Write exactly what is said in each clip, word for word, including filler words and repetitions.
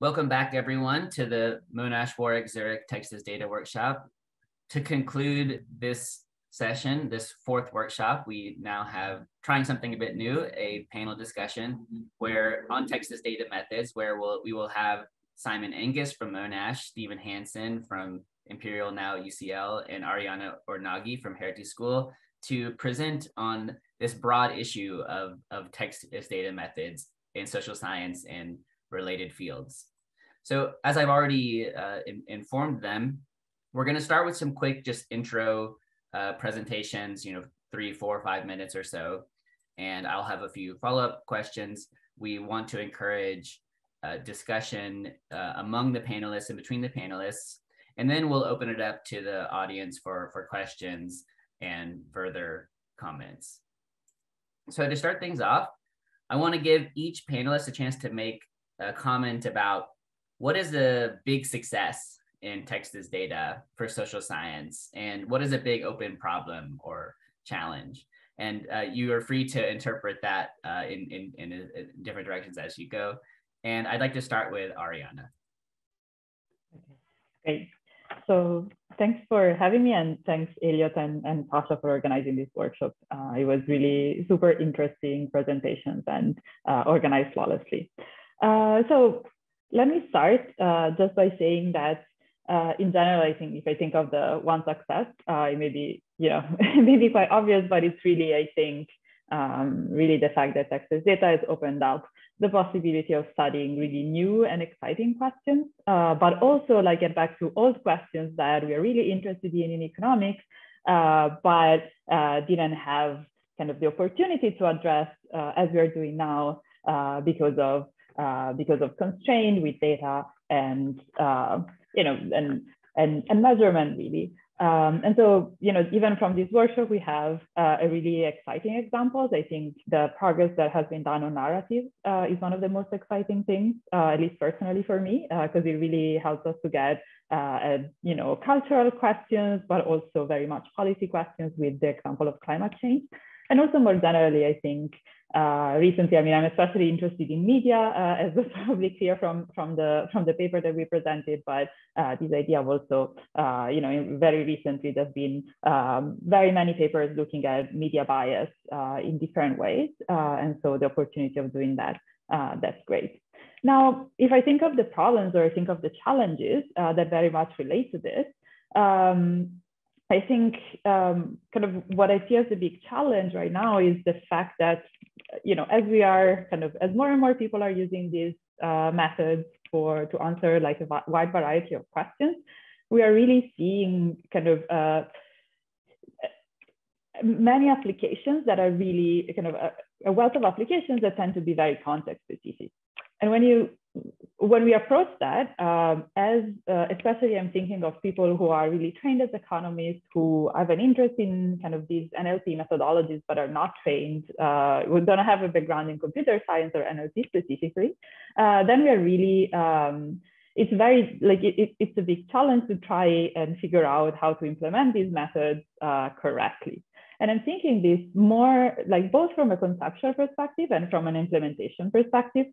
Welcome back, everyone, to the Monash Warwick Zurich Text as Data Workshop. To conclude this session, this fourth workshop, we now have, trying something a bit new, a panel discussion where on text as data methods, where we'll, we will have Simon Angus from Monash, Stephen Hansen from Imperial, now U C L, and Arianna Ornaghi from Hertie School to present on this broad issue of, of text as data methods in social science and related fields. So as I've already uh, in, informed them, we're going to start with some quick just intro uh, presentations, you know, three, four, five minutes or so, and I'll have a few follow-up questions. We want to encourage uh, discussion uh, among the panelists and between the panelists, and then we'll open it up to the audience for, for questions and further comments. So to start things off, I want to give each panelist a chance to make a comment about what is a big success in text as data for social science, and what is a big open problem or challenge. And uh, you are free to interpret that uh, in, in, in, in different directions as you go. And I'd like to start with Arianna. Great. So thanks for having me, and thanks Elliott and, and Pasha for organizing this workshop. Uh, it was really super interesting presentations and uh, organized flawlessly. Uh, so let me start uh, just by saying that uh, in general, I think if I think of the one success, uh, it may be, you know, it may be quite obvious, but it's really, I think, um, really the fact that text as data has opened up the possibility of studying really new and exciting questions, uh, but also like get back to old questions that we are really interested in in economics, uh, but uh, didn't have kind of the opportunity to address uh, as we are doing now uh, because of Uh, because of constraint with data and uh, you know and and, and measurement really, um, and so you know even from this workshop we have uh, a really exciting examples. I think the progress that has been done on narrative uh, is one of the most exciting things, uh, at least personally for me, because uh, it really helps us to get uh, a, you know cultural questions, but also very much policy questions with the example of climate change. And also more generally, I think uh, recently, I mean, I'm especially interested in media, uh, as was probably clear from, from, the, from the paper that we presented, but uh, this idea of also, uh, you know, very recently, there's been um, very many papers looking at media bias uh, in different ways. Uh, and so the opportunity of doing that, uh, that's great. Now, if I think of the problems or I think of the challenges uh, that very much relate to this, um, I think um, kind of what I see as the big challenge right now is the fact that, you know, as we are kind of, as more and more people are using these uh, methods for, to answer like a wide variety of questions, we are really seeing kind of uh, many applications that are really kind of a, a wealth of applications that tend to be very context specific. And when you, when we approach that, um, as uh, especially I'm thinking of people who are really trained as economists, who have an interest in kind of these N L P methodologies, but are not trained, uh, who don't have a background in computer science or N L P specifically, uh, then we are really, um, it's very, like it, it, it's a big challenge to try and figure out how to implement these methods uh, correctly. And I'm thinking this more like both from a conceptual perspective and from an implementation perspective.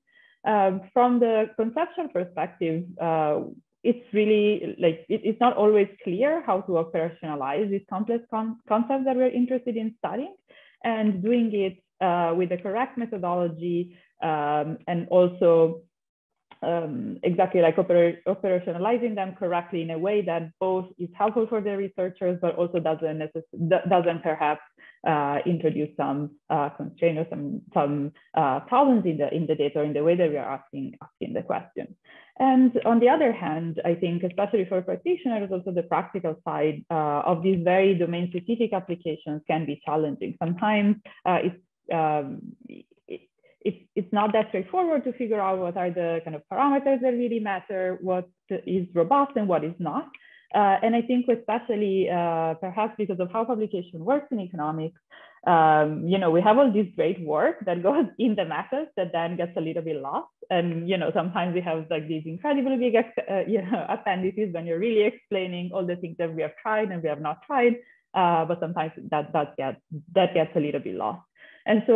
Um, from the conceptual perspective, uh, it's really like it, it's not always clear how to operationalize these complex con concepts that we're interested in studying, and doing it uh, with the correct methodology um, and also um, exactly like oper operationalizing them correctly in a way that both is helpful for the researchers, but also doesn't doesn't perhaps Uh, introduce some uh, constraints or some some uh, problems in the in the data or in the way that we are asking asking the question. And on the other hand, I think especially for practitioners, also the practical side uh, of these very domain specific applications can be challenging. Sometimes uh, it's um, it, it's it's not that straightforward to figure out what are the kind of parameters that really matter, what is robust and what is not. Uh, and I think especially uh, perhaps because of how publication works in economics, um, you know, we have all this great work that goes in the methods that then gets a little bit lost. And, you know, sometimes we have like these incredibly big uh, you know, appendices when you're really explaining all the things that we have tried and we have not tried, uh, but sometimes that, that, gets, that gets a little bit lost. And so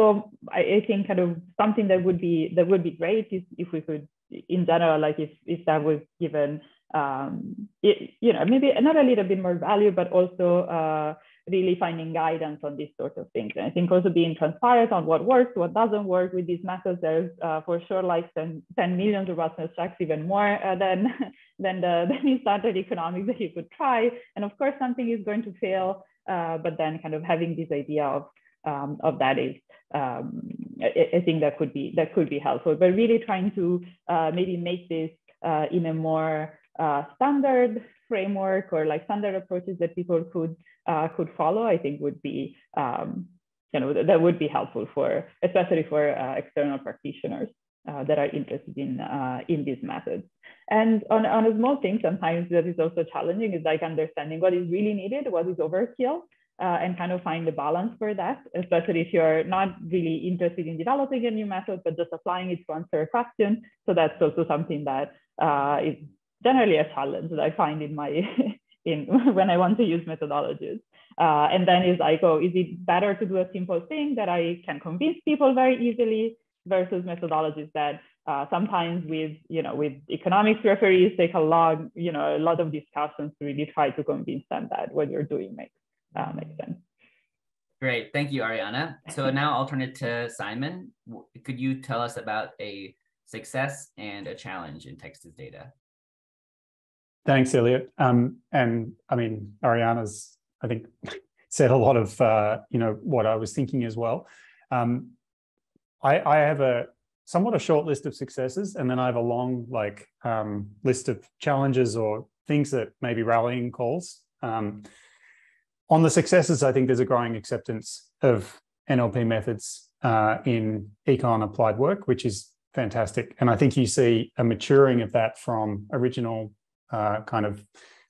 I, I think kind of something that would be, that would be great is if we could in general, like if, if that was given, um, it, you know, maybe not a little bit more value, but also uh, really finding guidance on these sorts of things. And I think also being transparent on what works, what doesn't work with these methods. There's uh, for sure like ten, ten million robustness checks, even more uh, than, than the than standard economics that you could try. And of course, something is going to fail, uh, but then kind of having this idea of, um, of that is, um, I, I think that could be, that could be helpful, but really trying to uh, maybe make this uh, in a more uh, standard framework or like standard approaches that people could uh, could follow, I think would be, um, you know, that, that would be helpful for, especially for uh, external practitioners uh, that are interested in, uh, in these methods. And on, on a small thing, sometimes that is also challenging is like understanding what is really needed, what is overkill. Uh, and kind of find the balance for that, especially if you're not really interested in developing a new method, but just applying it to answer a question. So that's also something that uh, is generally a challenge that I find in my, in when I want to use methodologies. Uh, and then it's like, oh, is it better to do a simple thing that I can convince people very easily versus methodologies that uh, sometimes with, you know, with economics referees take a lot, you know, a lot of discussions to really try to convince them that what you're doing makes Uh, makes sense. Great, thank you, Arianna. So now I'll turn it to Simon. Could you tell us about a success and a challenge in text as data? Thanks, Elliott. Um, and I mean, Arianna's, I think, said a lot of uh, you know, what I was thinking as well. Um, I, I have a somewhat a short list of successes, and then I have a long like um, list of challenges or things that maybe rallying calls. Um, On the successes, I think there's a growing acceptance of N L P methods uh, in econ applied work, which is fantastic. And I think you see a maturing of that from original uh, kind of,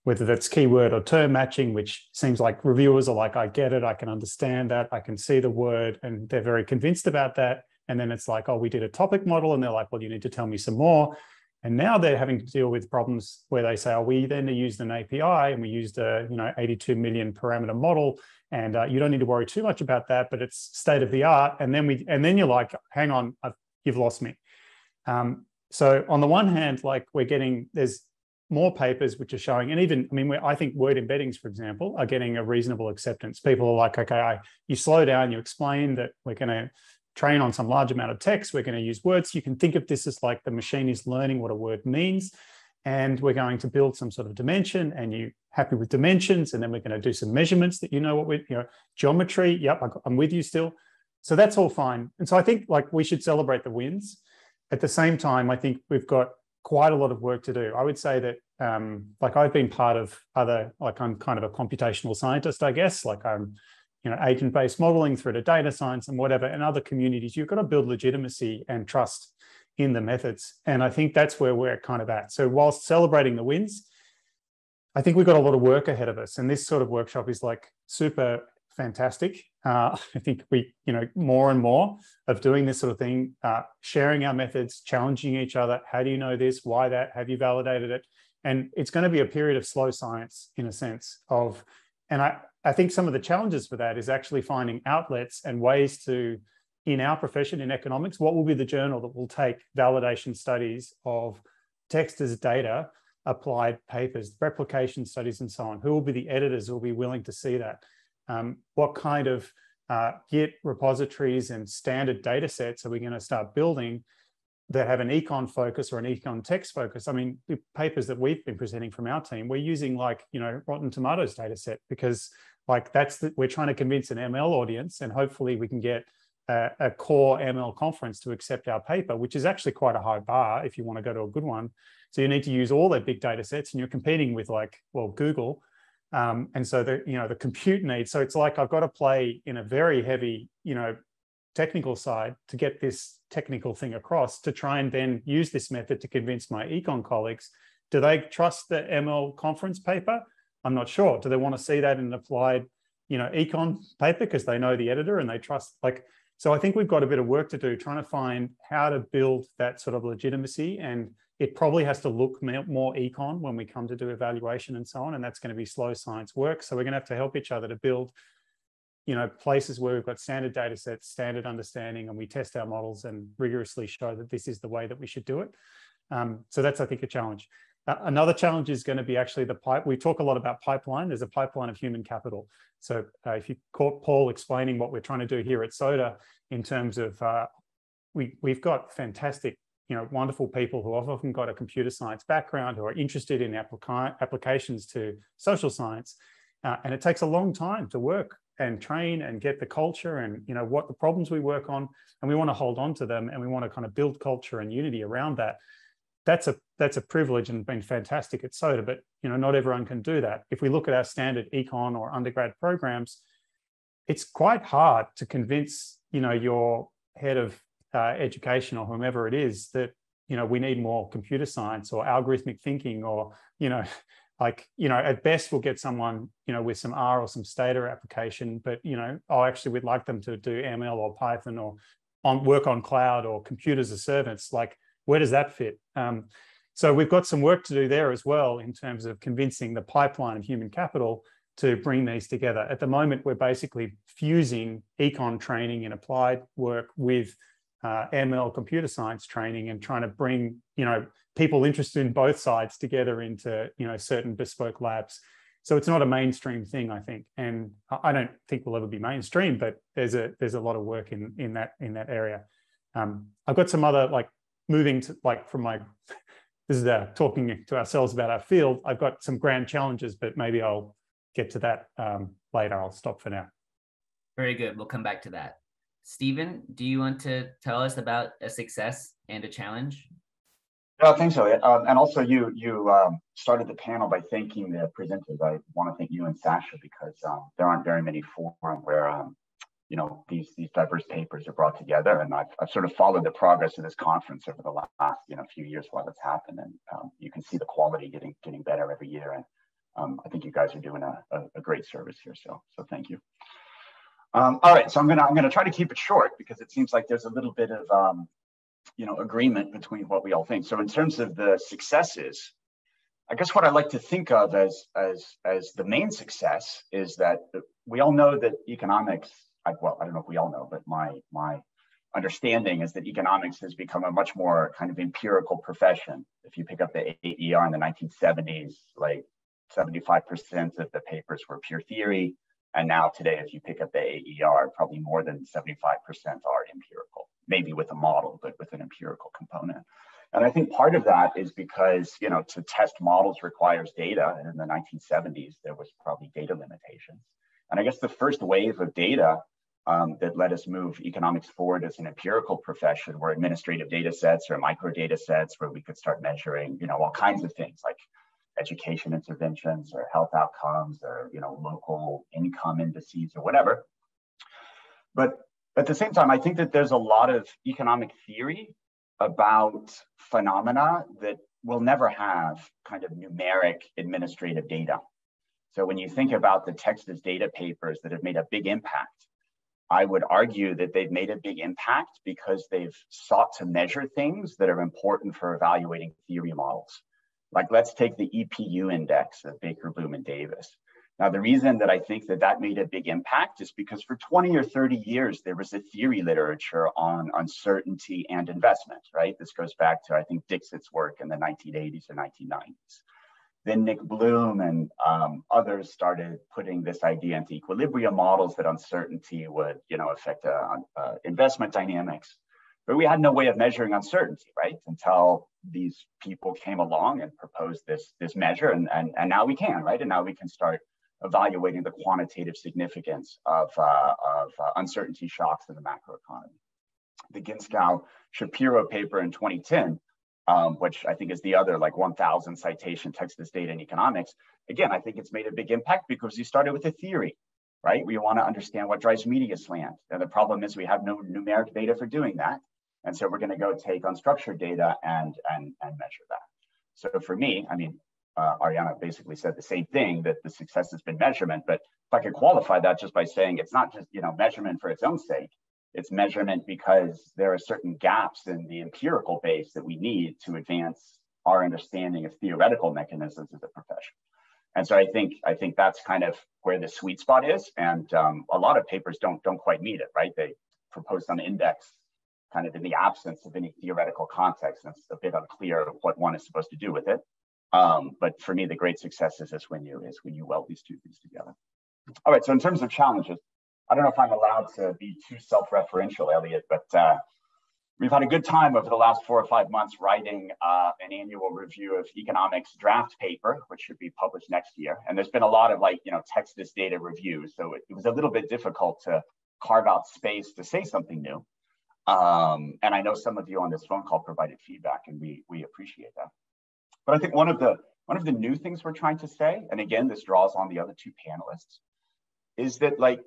whether that's keyword or term matching, which seems like reviewers are like, I get it, I can understand that, I can see the word, and they're very convinced about that. And then it's like, oh, we did a topic model, and they're like, well, you need to tell me some more. And now they're having to deal with problems where they say, oh, we then used an A P I and we used a, you know, eighty-two million parameter model, and uh, you don't need to worry too much about that, but it's state of the art. And then we, and then you're like, hang on, I've, you've lost me. Um, so on the one hand, like we're getting, there's more papers which are showing, and even, I mean, we're, I think word embeddings, for example, are getting a reasonable acceptance. People are like, okay, I, you slow down, you explain that we're going to train on some large amount of text, we're going to use words. You can think of this as like the machine is learning what a word means, and we're going to build some sort of dimension, and you're happy with dimensions, and then we're going to do some measurements that you know what we, you know, geometry, yep, I'm with you still. So that's all fine. And so I think like we should celebrate the wins. At the same time, I think we've got quite a lot of work to do. I would say that um, like I've been part of other, like I'm kind of a computational scientist, I guess, like I'm you know, agent-based modeling through to data science and whatever, and other communities, you've got to build legitimacy and trust in the methods. And I think that's where we're kind of at. So whilst celebrating the wins, I think we've got a lot of work ahead of us. And this sort of workshop is like super fantastic. Uh, I think we, you know, more and more of doing this sort of thing, uh, sharing our methods, challenging each other. How do you know this? Why that? Have you validated it? And it's going to be a period of slow science in a sense of, and I, I think some of the challenges for that is actually finding outlets and ways to, in our profession, in economics, what will be the journal that will take validation studies of text as data, applied papers, replication studies, and so on? Who will be the editors who will be willing to see that? Um, what kind of uh, Git repositories and standard data sets are we going to start building that have an econ focus or an econ text focus? I mean, the papers that we've been presenting from our team, we're using like, you know, Rotten Tomatoes data set because like that's, the, we're trying to convince an M L audience, and hopefully we can get a, a core M L conference to accept our paper, which is actually quite a high bar if you want to go to a good one. So you need to use all their big data sets, and you're competing with like, well, Google. Um, and so the, you know, the compute needs. So it's like, I've got to play in a very heavy, you know, technical side to get this technical thing across, to try and then use this method to convince my econ colleagues. Do they trust the M L conference paper? I'm not sure. Do they want to see that in an applied, you know, econ paper because they know the editor and they trust? Like, so I think we've got a bit of work to do trying to find how to build that sort of legitimacy, and it probably has to look more econ when we come to do evaluation and so on, and that's going to be slow science work. So we're going to have to help each other to build, you know, places where we've got standard data sets, standard understanding, and we test our models and rigorously show that this is the way that we should do it. Um, so that's, I think, a challenge. Uh, another challenge is going to be actually the pipe. We talk a lot about pipeline. There's a pipeline of human capital. So uh, if you caught Paul explaining what we're trying to do here at SoDa in terms of uh, we, we've got fantastic, you know, wonderful people who have often got a computer science background who are interested in applica applications to social science. Uh, and it takes a long time to work and train and get the culture and, you know, what the problems we work on. And we want to hold on to them, and we want to kind of build culture and unity around that. That's a that's a privilege and been fantastic at SoDa, but you know not everyone can do that. If we look at our standard econ or undergrad programs, it's quite hard to convince you know your head of uh, education or whomever it is that you know we need more computer science or algorithmic thinking or you know like you know at best we'll get someone you know with some R or some Stata application, but you know oh actually we'd like them to do M L or Python or on work on cloud or computers as servants. Like, where does that fit? Um, so we've got some work to do there as well in terms of convincing the pipeline of human capital to bring these together. At the moment, we're basically fusing econ training and applied work with uh, M L computer science training and trying to bring, you know, people interested in both sides together into, you know, certain bespoke labs. So it's not a mainstream thing, I think. And I don't think we'll ever be mainstream, but there's a, there's a lot of work in, in, that, in that area. Um, I've got some other, like, moving to like from my, this is uh, talking to ourselves about our field. I've got some grand challenges, but maybe I'll get to that um, later. I'll stop for now. Very good. We'll come back to that. Stephen, do you want to tell us about a success and a challenge? Well, thanks, Elliott. Um, and also you you um, started the panel by thanking the presenters. I want to thank you and Sascha because um, there aren't very many forums where um, you know, these, these diverse papers are brought together. And I've, I've sort of followed the progress of this conference over the last, you know, few years while that's happened. And um, you can see the quality getting, getting better every year. And um, I think you guys are doing a, a, a great service here. So, so thank you. Um, all right, so I'm gonna, I'm gonna try to keep it short because it seems like there's a little bit of, um, you know, agreement between what we all think. So in terms of the successes, I guess what I like to think of as, as, as the main success is that we all know that economics, I, well, I don't know if we all know, but my my understanding is that economics has become a much more kind of empirical profession. If you pick up the A E R in the nineteen seventies, like seventy-five percent of the papers were pure theory. And now today, if you pick up the A E R, probably more than seventy-five percent are empirical, maybe with a model, but with an empirical component. And I think part of that is because, you know, to test models requires data. And in the nineteen seventies, there was probably data limitations. And I guess the first wave of data um, that let us move economics forward as an empirical profession were administrative data sets or micro data sets where we could start measuring, you know, all kinds of things like education interventions or health outcomes or, you know, local income indices or whatever. But at the same time, I think that there's a lot of economic theory about phenomena that will never have kind of numeric administrative data. So when you think about the text as data papers that have made a big impact, I would argue that they've made a big impact because they've sought to measure things that are important for evaluating theory models. Like, let's take the E P U index of Baker, Bloom, and Davis. Now, the reason that I think that that made a big impact is because for twenty or thirty years, there was a theory literature on uncertainty and investment, right? This goes back to, I think, Dixit's work in the nineteen eighties and nineteen nineties. Then Nick Bloom and um, others started putting this idea into equilibrium models that uncertainty would, you know, affect uh, uh, investment dynamics. But we had no way of measuring uncertainty, right? Until these people came along and proposed this, this measure, and, and, and now we can, right? And now we can start evaluating the quantitative significance of, uh, of uh, uncertainty shocks in the macroeconomy. The Ginskau Shapiro paper in twenty ten, Um, which I think is the other like one thousand citation text as data in economics. Again, I think it's made a big impact because you started with a theory, right? We want to understand what drives media slant. And the problem is we have no numeric data for doing that. And so we're going to go take unstructured data and, and, and measure that. So for me, I mean, uh, Arianna basically said the same thing, that the success has been measurement, but if I could qualify that just by saying it's not just, you know, measurement for its own sake. It's measurement because there are certain gaps in the empirical base that we need to advance our understanding of theoretical mechanisms of the profession. And so I think I think that's kind of where the sweet spot is. And um, a lot of papers don't don't quite meet it, right? They propose some index kind of in the absence of any theoretical context. And it's a bit unclear what one is supposed to do with it. Um, but for me, the great success is this when you is when you weld these two things together. All right. So in terms of challenges, I don't know if I'm allowed to be too self-referential, Elliott, but uh, we've had a good time over the last four or five months writing uh, an annual review of economics draft paper, which should be published next year. And there's been a lot of like you know text as data reviews, so it, it was a little bit difficult to carve out space to say something new. Um, and I know some of you on this phone call provided feedback, and we we appreciate that. But I think one of the one of the new things we're trying to say, and again, this draws on the other two panelists, is that like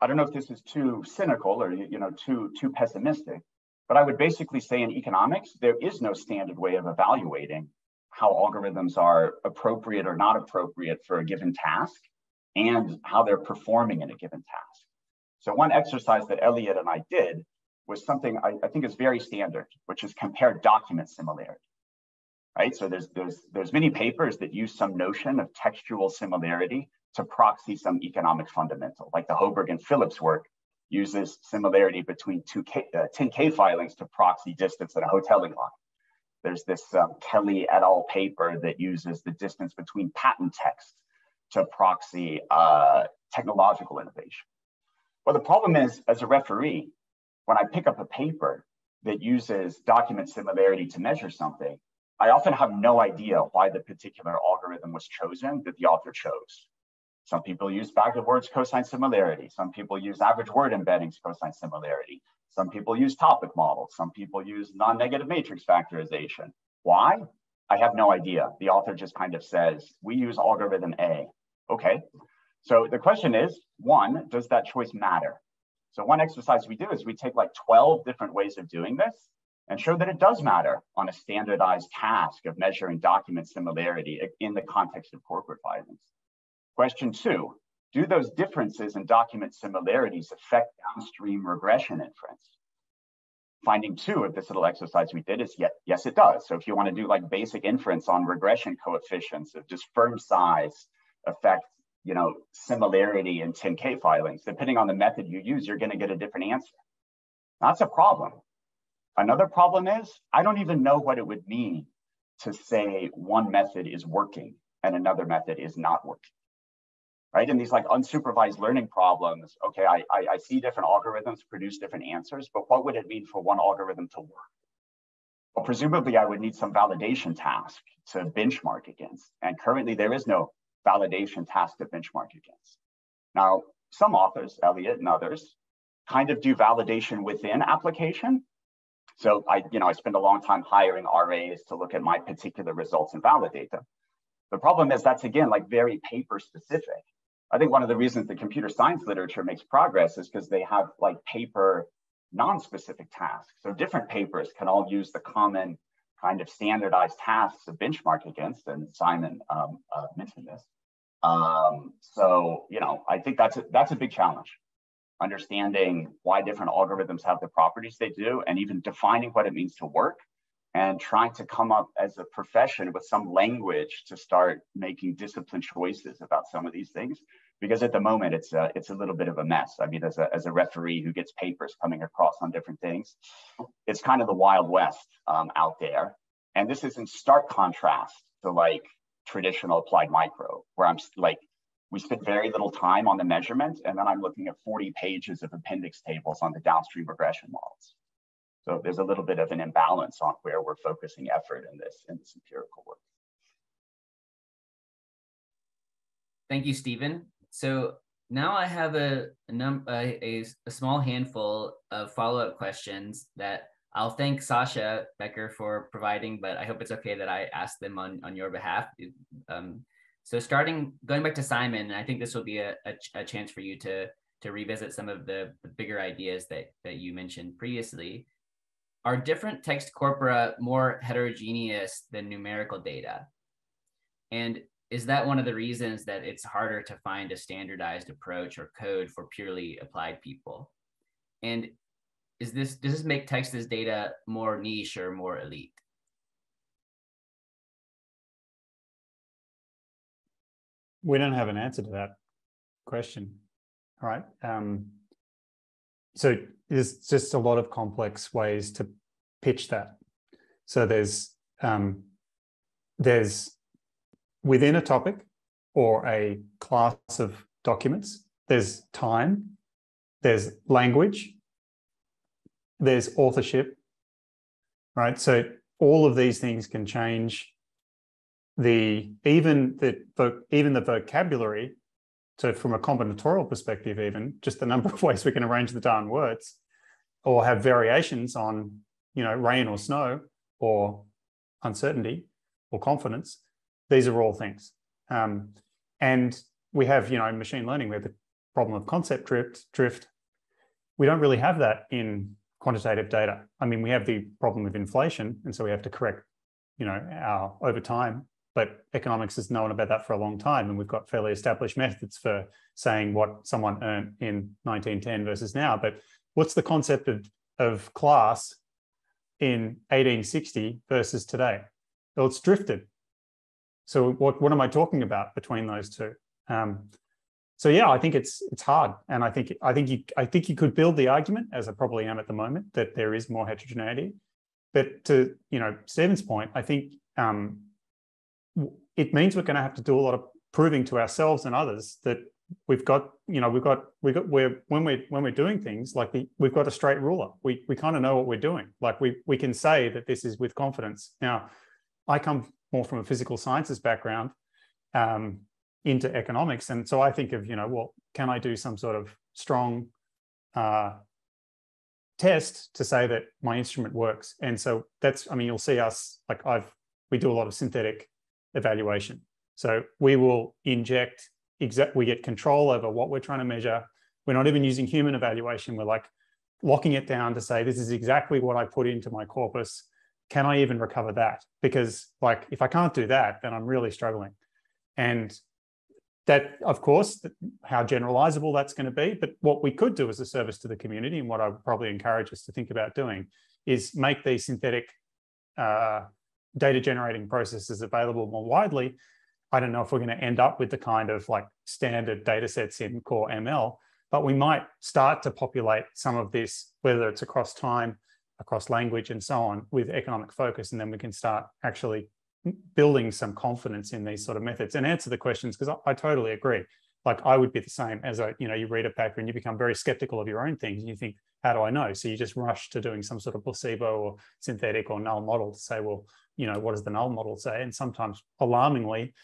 I don't know if this is too cynical or you know too too pessimistic, but I would basically say in economics there is no standard way of evaluating how algorithms are appropriate or not appropriate for a given task and how they're performing in a given task. So one exercise that Elliott and I did was something I, I think is very standard, which is compare document similarity. Right, so there's there's there's many papers that use some notion of textual similarity to proxy some economic fundamental, like the Hoberg and Phillips work uses similarity between two K, uh, ten K filings to proxy distance in a hoteling line. There's this um, Kelly et al. Paper that uses the distance between patent texts to proxy uh, technological innovation. Well, the problem is, as a referee, when I pick up a paper that uses document similarity to measure something, I often have no idea why the particular algorithm was chosen that the author chose. Some people use bag of words cosine similarity. Some people use average word embeddings cosine similarity. Some people use topic models. Some people use non-negative matrix factorization. Why? I have no idea. The author just kind of says, we use algorithm A. Okay, so the question is, one, does that choice matter? So one exercise we do is we take like twelve different ways of doing this and show that it does matter on a standardized task of measuring document similarity in the context of corporate filings. Question two, do those differences in document similarities affect downstream regression inference? Finding two of this little exercise we did is yes, it does. So if you want to do like basic inference on regression coefficients of just firm size affect, you know, similarity in ten K filings, depending on the method you use, you're going to get a different answer. That's a problem. Another problem is, I don't even know what it would mean to say one method is working and another method is not working, right? And these like unsupervised learning problems, okay, I, I, I see different algorithms produce different answers, but what would it mean for one algorithm to work? Well, presumably I would need some validation task to benchmark against, and currently there is no validation task to benchmark against. Now, some authors, Elliott and others, kind of do validation within application. So I, you know, I spend a long time hiring R As to look at my particular results and validate them. The problem is that's, again, like very paper specific. I think one of the reasons the computer science literature makes progress is because they have like paper non-specific tasks. So different papers can all use the common kind of standardized tasks to benchmark against, and Simon um, uh, mentioned this. Um, so, you know, I think that's a, that's a big challenge. Understanding why different algorithms have the properties they do, and even defining what it means to work, and trying to come up as a profession with some language to start making disciplined choices about some of these things. Because at the moment, it's a, it's a little bit of a mess. I mean, as a, as a referee who gets papers coming across on different things, it's kind of the Wild West um, out there. And this is in stark contrast to like traditional applied micro, where I'm like, we spent very little time on the measurement, and then I'm looking at forty pages of appendix tables on the downstream regression models. So there's a little bit of an imbalance on where we're focusing effort in this, in this empirical work. Thank you, Stephen. So now I have a, a, num a, a small handful of follow-up questions that I'll thank Sascha Becker for providing, but I hope it's okay that I ask them on, on your behalf. Um, So starting, going back to Simon, I think this will be a, a, ch a chance for you to, to revisit some of the, the bigger ideas that, that you mentioned previously. Are different text corpora more heterogeneous than numerical data? And is that one of the reasons that it's harder to find a standardized approach or code for purely applied people? And is this, does this make text as data more niche or more elite? We don't have an answer to that question, all right? Um, so there's just a lot of complex ways to pitch that. So there's um, there's within a topic or a class of documents, there's time, there's language, there's authorship, right? So all of these things can change. The even the even the vocabulary. So from a combinatorial perspective, even just the number of ways we can arrange the darn words, or have variations on, you know, rain or snow or uncertainty or confidence. These are all things. Um, and we have, you know, in machine learning, we have the problem of concept drift. drift. We don't really have that in quantitative data. I mean, we have the problem of inflation, and so we have to correct, you know, our over time. But economics has known about that for a long time, and we've got fairly established methods for saying what someone earned in nineteen ten versus now. But what's the concept of, of class in eighteen sixty versus today? Well, it's drifted. So what, what am I talking about between those two? Um, so yeah, I think it's it's hard, and I think I think you I think you could build the argument, as I probably am at the moment, that there is more heterogeneity. But to you know Stephen's point, I think um, it means we're going to have to do a lot of proving to ourselves and others that we've got you know we've got we got we're when we're when we're doing things like the, we've got a straight ruler. We we kind of know what we're doing. Like we we can say that this is with confidence. Now, I come more from a physical sciences background um, into economics. And so I think of, you know, well, can I do some sort of strong uh, test to say that my instrument works? And so that's, I mean, you'll see us, like I've, we do a lot of synthetic evaluation. So we will inject, exact, we get control over what we're trying to measure. We're not even using human evaluation. We're like locking it down to say, this is exactly what I put into my corpus. Can I even recover that? Because like, if I can't do that, then I'm really struggling. And that, of course, how generalizable that's going to be. But what we could do as a service to the community, and what I would probably encourage us to think about doing, is make these synthetic uh, data generating processes available more widely. I don't know if we're going to end up with the kind of like standard data sets in core M L, but we might start to populate some of this, whether it's across time, across language and so on, with economic focus. And then we can start actually building some confidence in these sort of methods and answer the questions, because I, I totally agree. Like I would be the same as a, you know, you read a paper and you become very skeptical of your own things and you think, how do I know? So you just rush to doing some sort of placebo or synthetic or null model to say, well, you know, what does the null model say? And sometimes alarmingly,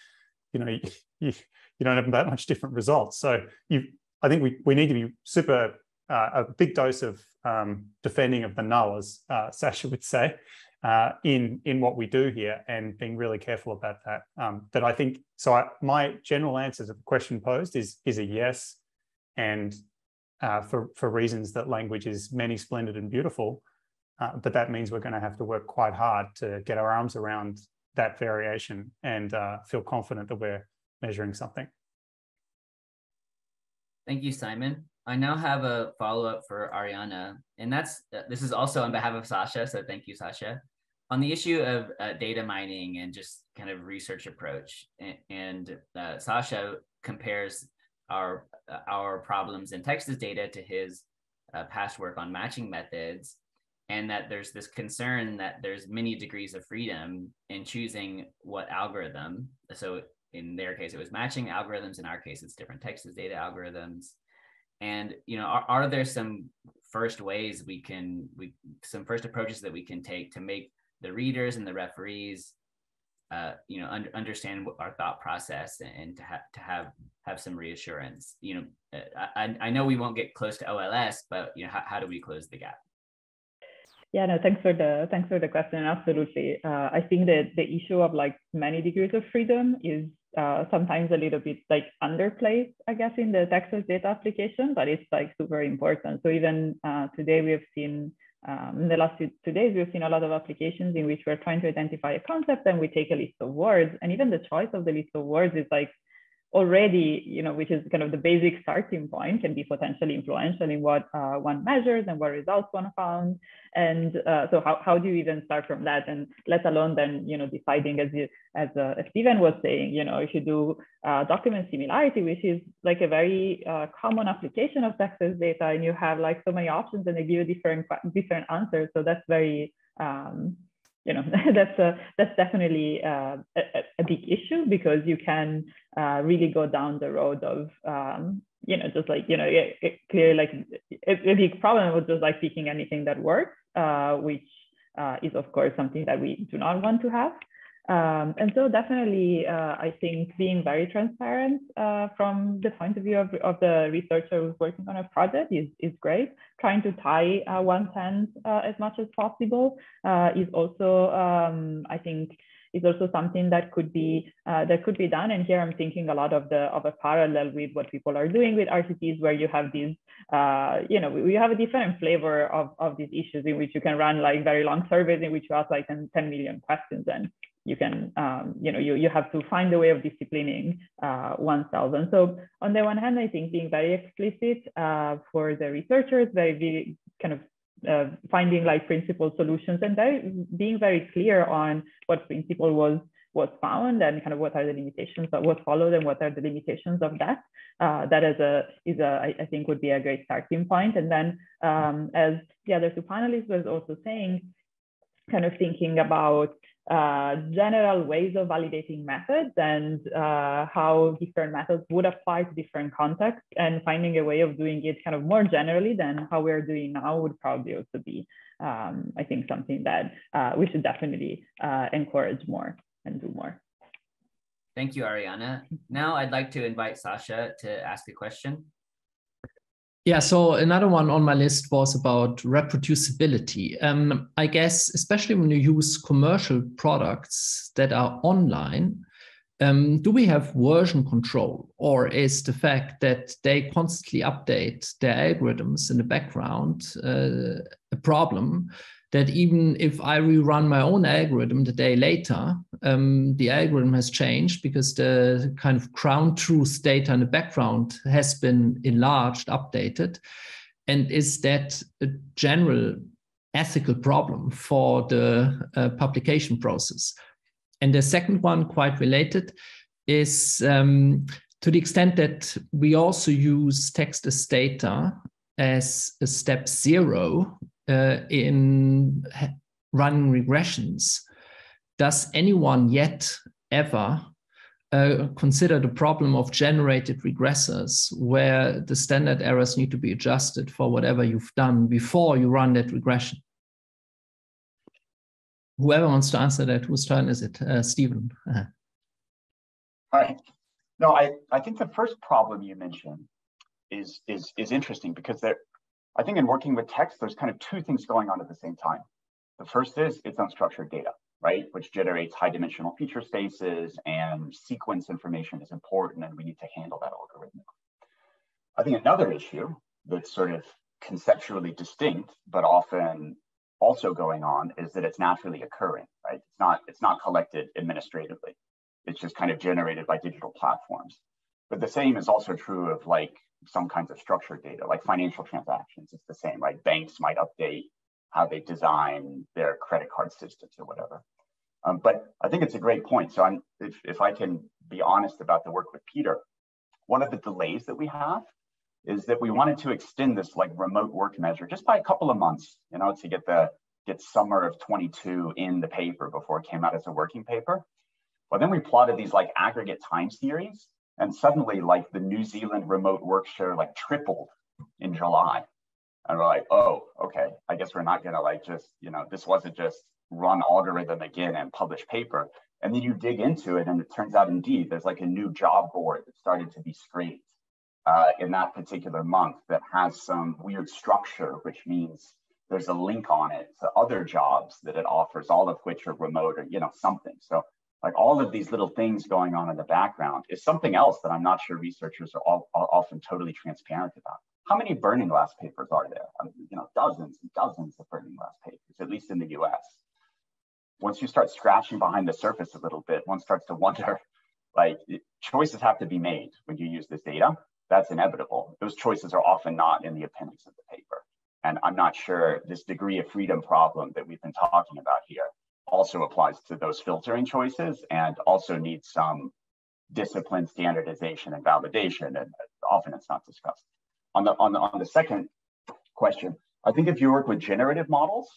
you know, you, you, you don't have that much different results. So you, I think we, we need to be super, uh, a big dose of um, defending of the null, as uh, Sascha would say, Uh, in in what we do here, and being really careful about that. Um, that I think so. I, my general answer to the question posed is is a yes, and uh, for for reasons that language is many, splendid, and beautiful, uh, but that means we're going to have to work quite hard to get our arms around that variation and uh, feel confident that we're measuring something. Thank you, Simon. I now have a follow up for Arianna, and that's this is also on behalf of Sascha. So thank you, Sascha. On the issue of uh, data mining and just kind of research approach, and, and uh, Sascha compares our our problems in text as data to his uh, past work on matching methods, and that there's this concern that there's many degrees of freedom in choosing what algorithm. So in their case, it was matching algorithms. In our case, it's different text as data algorithms. And you know, are, are there some first ways we can we some first approaches that we can take to make the readers and the referees, uh, you know, un understand our thought process, and, and to have to have have some reassurance. You know, I, I know we won't get close to O L S, but you know, how, how do we close the gap? Yeah, no, thanks for the thanks for the question. Absolutely, uh, I think that the issue of like many degrees of freedom is uh, sometimes a little bit like underplayed, I guess, in the text as data application, but it's like super important. So even uh, today we have seen. Um, in the last few two days, we've seen a lot of applications in which we're trying to identify a concept and we take a list of words. And even the choice of the list of words is like already, you know, which is kind of the basic starting point, can be potentially influential in what uh, one measures and what results one found. And uh, so how, how do you even start from that? And let alone then, you know, deciding, as you, as uh, Stephen was saying, you know, if you do uh, document similarity, which is like a very uh, common application of text as data, and you have like so many options and they give you different, different answers. So that's very, um, you know, that's a, that's definitely uh, a, a big issue, because you can uh, really go down the road of, um, you know, just like, you know, it, it clearly like it, a big problem was just like picking anything that works, uh, which uh, is, of course, something that we do not want to have. Um, and so definitely, uh, I think being very transparent uh, from the point of view of, of the researcher who's working on a project is, is great. Trying to tie uh, one's hands uh, as much as possible uh, is also, um, I think, is also something that could be uh, that could be done. And here I'm thinking a lot of the of a parallel with what people are doing with R C Ts, where you have these, uh, you know, we have a different flavor of, of these issues, in which you can run like very long surveys in which you ask like ten million questions, and you can, um, you know, you, you have to find a way of disciplining uh, oneself. And so on the one hand, I think being very explicit uh, for the researchers, very, very kind of uh, finding like principal solutions, and very, being very clear on what principle was, was found and kind of what are the limitations of what followed and what are the limitations of that. Uh, that is a, is a, I think would be a great starting point. And then um, as the other two panelists was also saying, kind of thinking about uh, general ways of validating methods and uh, how different methods would apply to different contexts, and finding a way of doing it kind of more generally than how we're doing now would probably also be, um, I think, something that uh, we should definitely uh, encourage more and do more. Thank you, Arianna. Now I'd like to invite Sascha to ask a question. Yeah, so another one on my list was about reproducibility. Um, I guess, especially when you use commercial products that are online, um, do we have version control? Or is the fact that they constantly update their algorithms in the background uh, a problem? That even if I rerun my own algorithm the day later, um, the algorithm has changed because the kind of ground truth data in the background has been enlarged, updated. And is that a general ethical problem for the uh, publication process? And the second one, quite related, is um, to the extent that we also use text as data as a step zero Uh, in running regressions, does anyone yet ever uh, consider the problem of generated regressors, where the standard errors need to be adjusted for whatever you've done before you run that regression? Whoever wants to answer that, whose turn is it? Uh, Stephen. Uh-huh. Hi. No, I, I think the first problem you mentioned is, is, is interesting, because there, I think in working with text, there's kind of two things going on at the same time. The first is it's unstructured data, right? Which generates high dimensional feature spaces, and sequence information is important, and we need to handle that algorithmically. I think another issue that's sort of conceptually distinct, but often also going on, is that it's naturally occurring, right? It's not, it's not collected administratively. It's just kind of generated by digital platforms. But the same is also true of like some kinds of structured data, like financial transactions. It's the same, right? Banks might update how they design their credit card systems or whatever. Um, but I think it's a great point. So I'm, if, if I can be honest about the work with Peter, one of the delays that we have is that we wanted to extend this like remote work measure just by a couple of months, you know, to get the get summer of twenty-two in the paper before it came out as a working paper. Well, then we plotted these like aggregate time series, and suddenly, like, the New Zealand remote work share like tripled in July. And we're like, oh, okay, I guess we're not gonna like just, you know, this wasn't just run algorithm again and publish paper. And then you dig into it, and it turns out indeed, there's like a new job board that started to be scraped uh, in that particular month that has some weird structure, which means there's a link on it to other jobs that it offers, all of which are remote or, you know, something. So, like, all of these little things going on in the background is something else that I'm not sure researchers are, all, are often totally transparent about. How many burning glass papers are there? I mean, you know, dozens and dozens of burning glass papers, at least in the U S. Once you start scratching behind the surface a little bit, one starts to wonder, Like, choices have to be made when you use this data. That's inevitable. Those choices are often not in the appendix of the paper. And I'm not sure this degree of freedom problem that we've been talking about here also applies to those filtering choices, and also needs some discipline, standardization, and validation. And often it's not discussed. On the, on the, on the second question, I think if you work with generative models,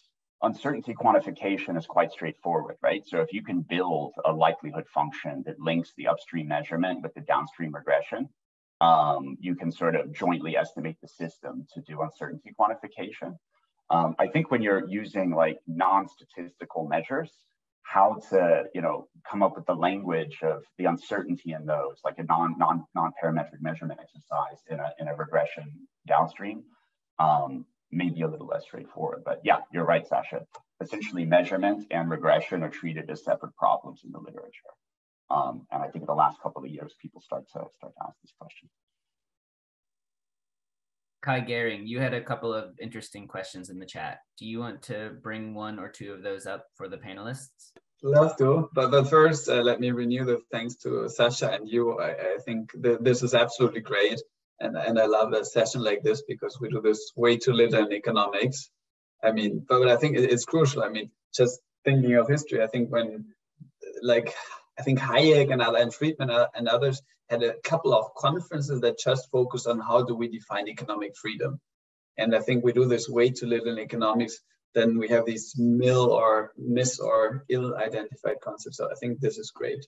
uncertainty quantification is quite straightforward, right? So if you can build a likelihood function that links the upstream measurement with the downstream regression, um, you can sort of jointly estimate the system to do uncertainty quantification. Um, I think when you're using like non-statistical measures, how to, you know, come up with the language of the uncertainty in those, like a non, non, non-parametric measurement exercise in a, in a regression downstream, um, maybe a little less straightforward. But yeah, you're right, Sascha. Essentially, measurement and regression are treated as separate problems in the literature. Um, and I think in the last couple of years, people start to start to ask this question. Kai Gehring, you had a couple of interesting questions in the chat. Do you want to bring one or two of those up for the panelists? Love to, but, but first, uh, let me renew the thanks to Sascha and you. I, I think th this is absolutely great. And, and I love a session like this, because we do this way too little in economics. I mean, but, but I think it, it's crucial. I mean, just thinking of history, I think when, like, I think Hayek and Alan Friedman and others had a couple of conferences that just focused on how do we define economic freedom. And I think we do this way too little in economics. Then we have these mil or mis or ill-identified concepts. So I think this is great.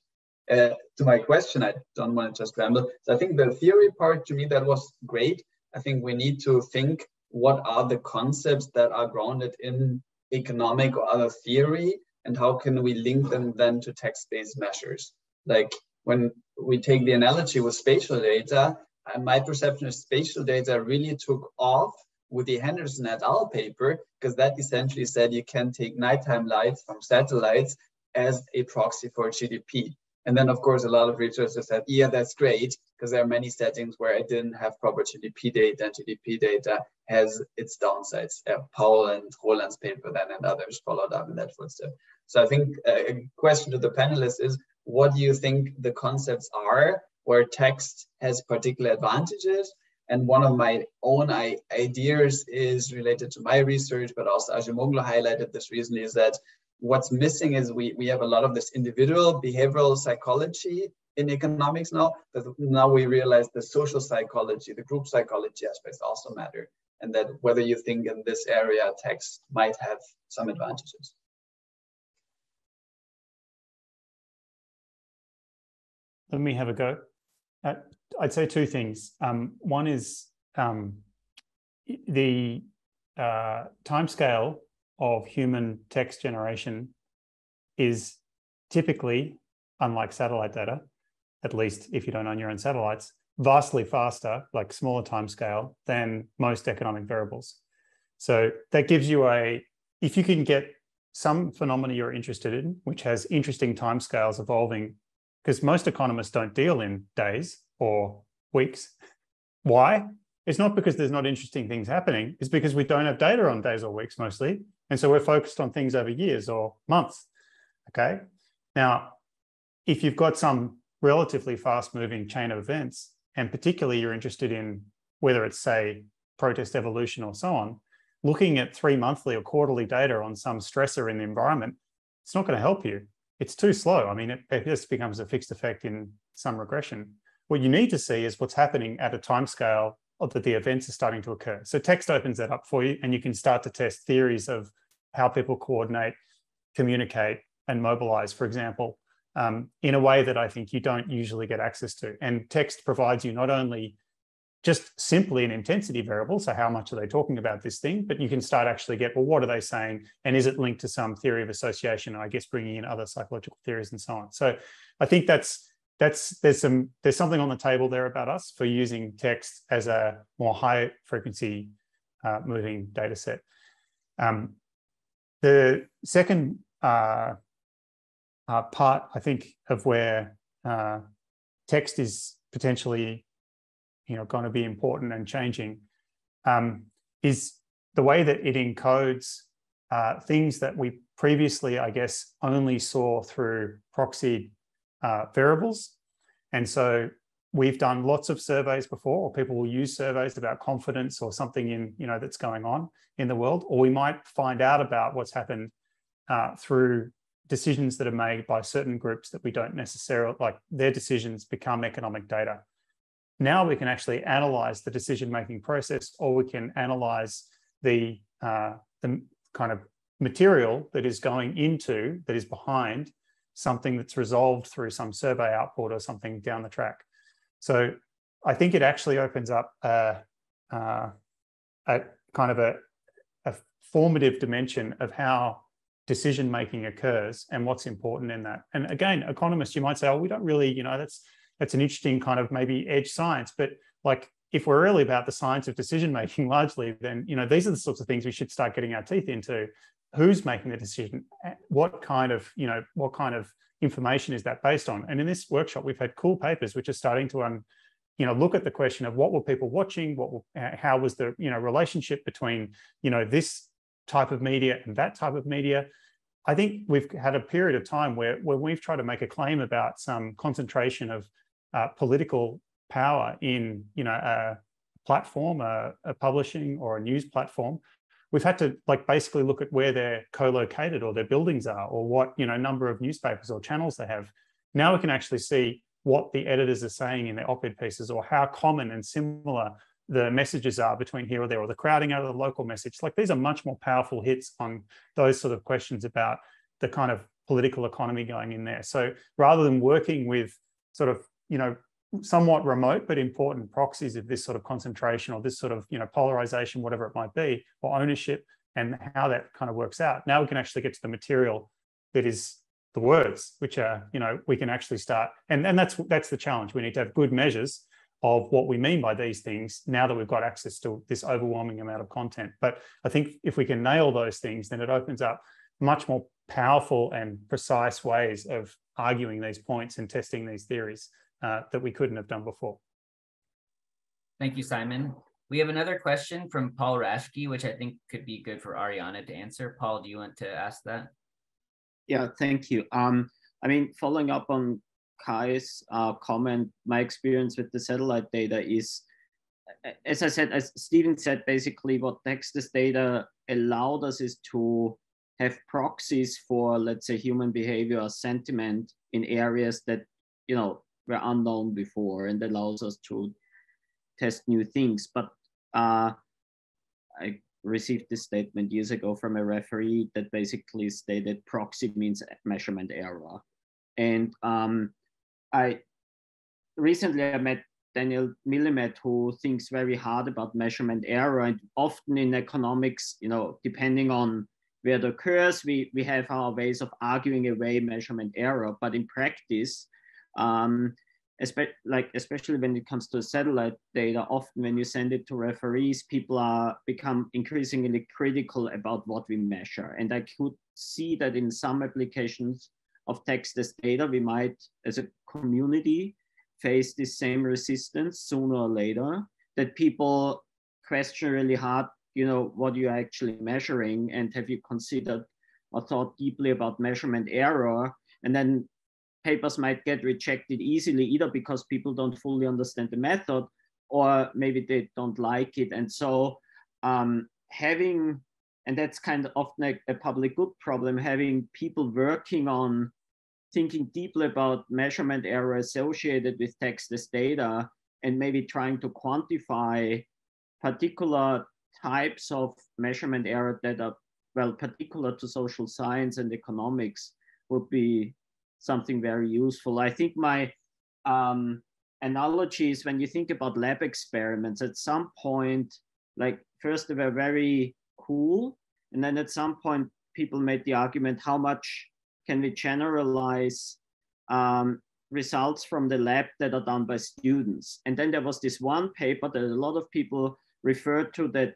Uh, to my question, I don't want to just ramble. So I think the theory part, to me, that was great. I think we need to think, what are the concepts that are grounded in economic or other theory, and how can we link them then to text-based measures? Like, when we take the analogy with spatial data, my perception is spatial data really took off with the Henderson et al. Paper, because that essentially said you can take nighttime lights from satellites as a proxy for G D P. And then, of course, a lot of researchers said, yeah, that's great, because there are many settings where I didn't have proper G D P data, and G D P data has its downsides. Uh, Paul and Roland's paper then and others followed up in that footstep. So I think a question to the panelists is, what do you think the concepts are where text has particular advantages? And one of my own ideas is related to my research, but also Acemoglu highlighted this recently, is that what's missing is we, we have a lot of this individual behavioral psychology in economics now, but now we realize the social psychology, the group psychology aspects also matter. And that whether you think in this area, text might have some advantages. Let me have a go. Uh, I'd say two things. Um, one is um, the uh, timescale of human text generation is typically, unlike satellite data, at least if you don't own your own satellites, vastly faster, like smaller timescale, than most economic variables. So that gives you a, if you can get some phenomena you're interested in, which has interesting timescales evolving, because most economists don't deal in days or weeks. Why? It's not because there's not interesting things happening. It's because we don't have data on days or weeks mostly. And so we're focused on things over years or months. Okay. Now, if you've got some relatively fast moving chain of events, and particularly you're interested in whether it's, say, protest evolution or so on, looking at three monthly or quarterly data on some stressor in the environment, it's not going to help you. It's too slow. I mean, it, it just becomes a fixed effect in some regression. What you need to see is what's happening at a timescale that the events are starting to occur. So text opens that up for you, and you can start to test theories of how people coordinate, communicate, and mobilize, for example, um, in a way that I think you don't usually get access to. And text provides you not only just simply an intensity variable, so how much are they talking about this thing, but you can start actually get, well, what are they saying? And is it linked to some theory of association? I guess bringing in other psychological theories and so on. So I think that's That's there's some there's something on the table there about us for using text as a more high frequency uh, moving data set. Um, the second uh, uh, part, I think, of where uh, text is potentially, you know, going to be important and changing um, is the way that it encodes uh, things that we previously, I guess, only saw through proxy Uh, variables. And so we've done lots of surveys before, or people will use surveys about confidence or something in, you know, that's going on in the world, or we might find out about what's happened uh, through decisions that are made by certain groups that we don't necessarily, like their decisions become economic data. Now we can actually analyze the decision-making process, or we can analyze the, uh, the kind of material that is going into, that is behind something that's resolved through some survey output or something down the track. So I think it actually opens up a, uh, a kind of a, a formative dimension of how decision-making occurs and what's important in that. And again, economists, you might say, oh, we don't really, you know, that's, that's an interesting kind of maybe edge science, but like if we're really about the science of decision-making largely, then, you know, these are the sorts of things we should start getting our teeth into. Who's making the decision? What kind of, you know, what kind of information is that based on? And in this workshop, we've had cool papers, which are starting to, um, you know, look at the question of what were people watching? What, were, how was the, you know, relationship between, you know, this type of media and that type of media? I think we've had a period of time where, where we've tried to make a claim about some concentration of uh, political power in, you know, a platform, a, a publishing or a news platform. We've had to like basically look at where they're co-located or their buildings are, or what, you know, number of newspapers or channels they have. Now we can actually see what the editors are saying in their op-ed pieces, or how common and similar the messages are between here or there, or the crowding out of the local message. Like these are much more powerful hits on those sort of questions about the kind of political economy going in there. So rather than working with sort of, you know, somewhat remote but important proxies of this sort of concentration or this sort of, you know, polarization, whatever it might be, or ownership and how that kind of works out. Now we can actually get to the material that is the words, which are, you know, we can actually start. And, and that's that's the challenge. We need to have good measures of what we mean by these things now that we've got access to this overwhelming amount of content. But I think if we can nail those things, then it opens up much more powerful and precise ways of arguing these points and testing these theories. Uh, that we couldn't have done before. Thank you, Simon. We have another question from Paul Rashke, which I think could be good for Arianna to answer. Paul, do you want to ask that? Yeah, thank you. Um, I mean, following up on Kai's uh, comment, my experience with the satellite data is, as I said, as Stephen said, basically what text as data allowed us is to have proxies for, let's say, human behavior or sentiment in areas that, you know, were unknown before, and that allows us to test new things. But uh, I received this statement years ago from a referee that basically stated proxy means measurement error. And um, I recently I met Daniel Millimet, who thinks very hard about measurement error, and often in economics, you know, depending on where it occurs, we, we have our ways of arguing away measurement error, but in practice, Um, especially, like, especially when it comes to satellite data, often when you send it to referees, people are become increasingly critical about what we measure. And I could see that in some applications of text as data, we might, as a community, face this same resistance sooner or later, that people question really hard, you know, what you're actually measuring, and have you considered or thought deeply about measurement error? And then papers might get rejected easily, either because people don't fully understand the method, or maybe they don't like it. And so um, having, and that's kind of often like a public good problem, having people working on thinking deeply about measurement error associated with text as data, and maybe trying to quantify particular types of measurement error that are, well, particular to social science and economics would be something very useful. I think my um, analogy is when you think about lab experiments, at some point, like first they were very cool. And then at some point, people made the argument, how much can we generalize um, results from the lab that are done by students? And then there was this one paper that a lot of people referred to that,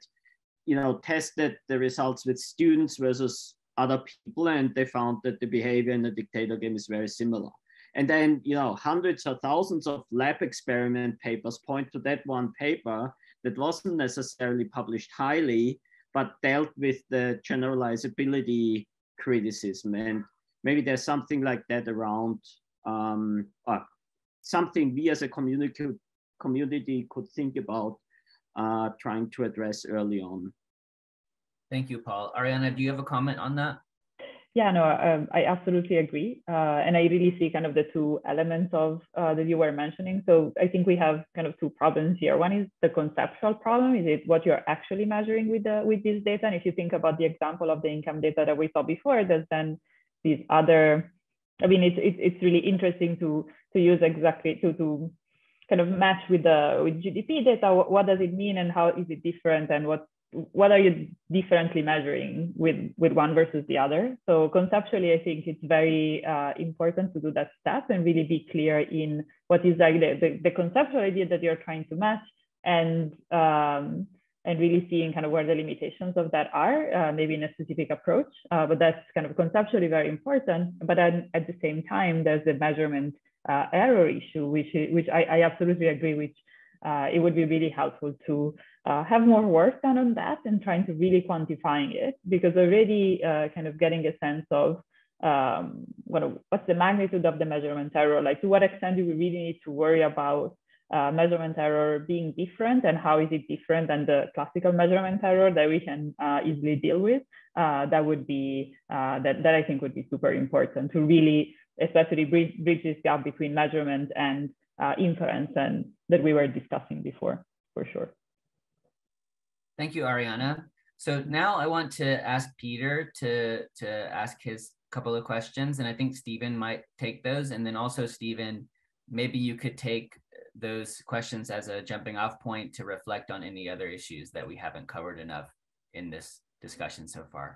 you know, tested the results with students versus other people, and they found that the behavior in the dictator game is very similar. And then, you know, hundreds or thousands of lab experiment papers point to that one paper that wasn't necessarily published highly, but dealt with the generalizability criticism. And maybe there's something like that around, um, or something we as a community, community could think about uh, trying to address early on. Thank you, Paul. Arianna, do you have a comment on that? Yeah, no, um, I absolutely agree. Uh, and I really see kind of the two elements of uh, that you were mentioning. So I think we have kind of two problems here. One is the conceptual problem. Is it what you're actually measuring with the, with this data? And if you think about the example of the income data that we saw before, there's then these other, I mean, it's, it's, it's really interesting to, to use exactly, to, to kind of match with the with G D P data. What, what does it mean and how is it different, and what what are you differently measuring with, with one versus the other? So conceptually, I think it's very uh, important to do that step and really be clear in what is like the, the, the conceptual idea that you're trying to match, and, um, and really seeing kind of where the limitations of that are, uh, maybe in a specific approach, uh, but that's kind of conceptually very important. But then at the same time, there's the measurement uh, error issue, which, which I, I absolutely agree with. Uh, it would be really helpful to uh, have more work done on that and trying to really quantifying it, because already uh, kind of getting a sense of um, what, what's the magnitude of the measurement error, like to what extent do we really need to worry about uh, measurement error being different, and how is it different than the classical measurement error that we can uh, easily deal with. Uh, that would be, uh, that, that I think would be super important to really, especially bridge, bridge this gap between measurement and Uh, inference, and that we were discussing before, for sure. Thank you, Arianna. So now I want to ask Peter to, to ask his couple of questions, and I think Stephen might take those. And then also, Stephen, maybe you could take those questions as a jumping off point to reflect on any other issues that we haven't covered enough in this discussion so far.